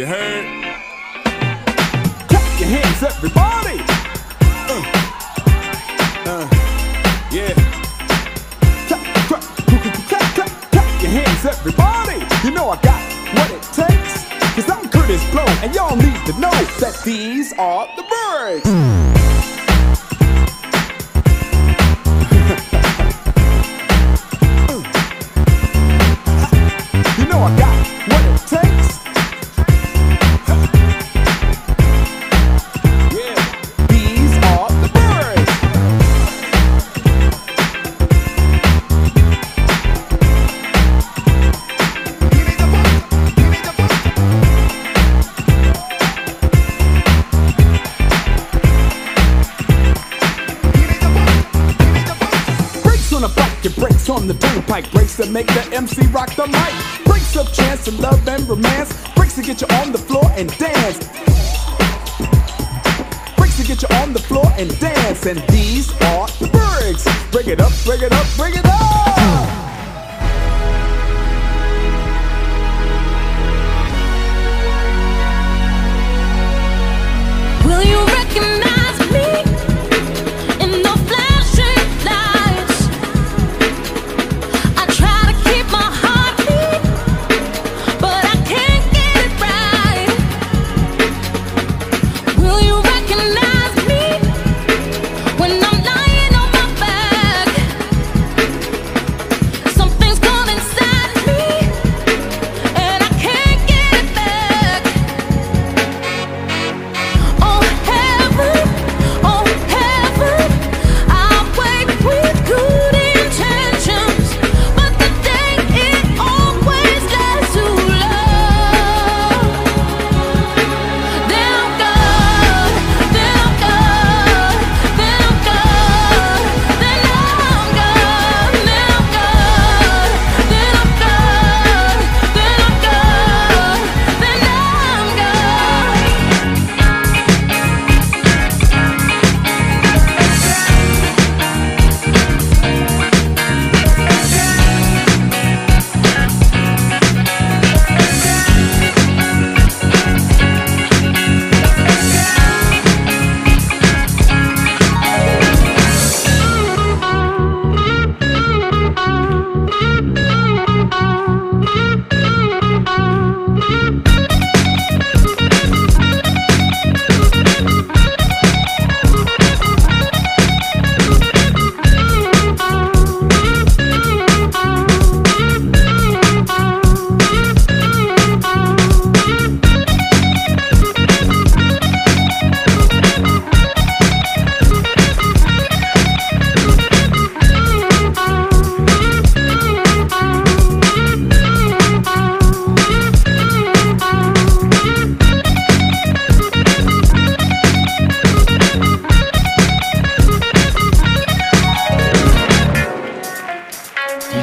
You heard? Clap your hands, everybody! Yeah. Clap, clap, clap, clap, clap your hands, everybody! You know I got what it takes, cause I'm Curtis Blow, and y'all need to know that these are the birds! You know I got what it takes. Yeah. These are the birds. Give me the book. Give me the book. Give me the book. Give me the book. Brakes on the bike, your brakes on the turnpike. Brakes that make the MC rock the mic. Breaks up chance and love and romance. Breaks to get you on the floor and dance. Breaks to get you on the floor and dance. And these are the breaks. Break it up, break it up, break it up.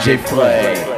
J'ai frais.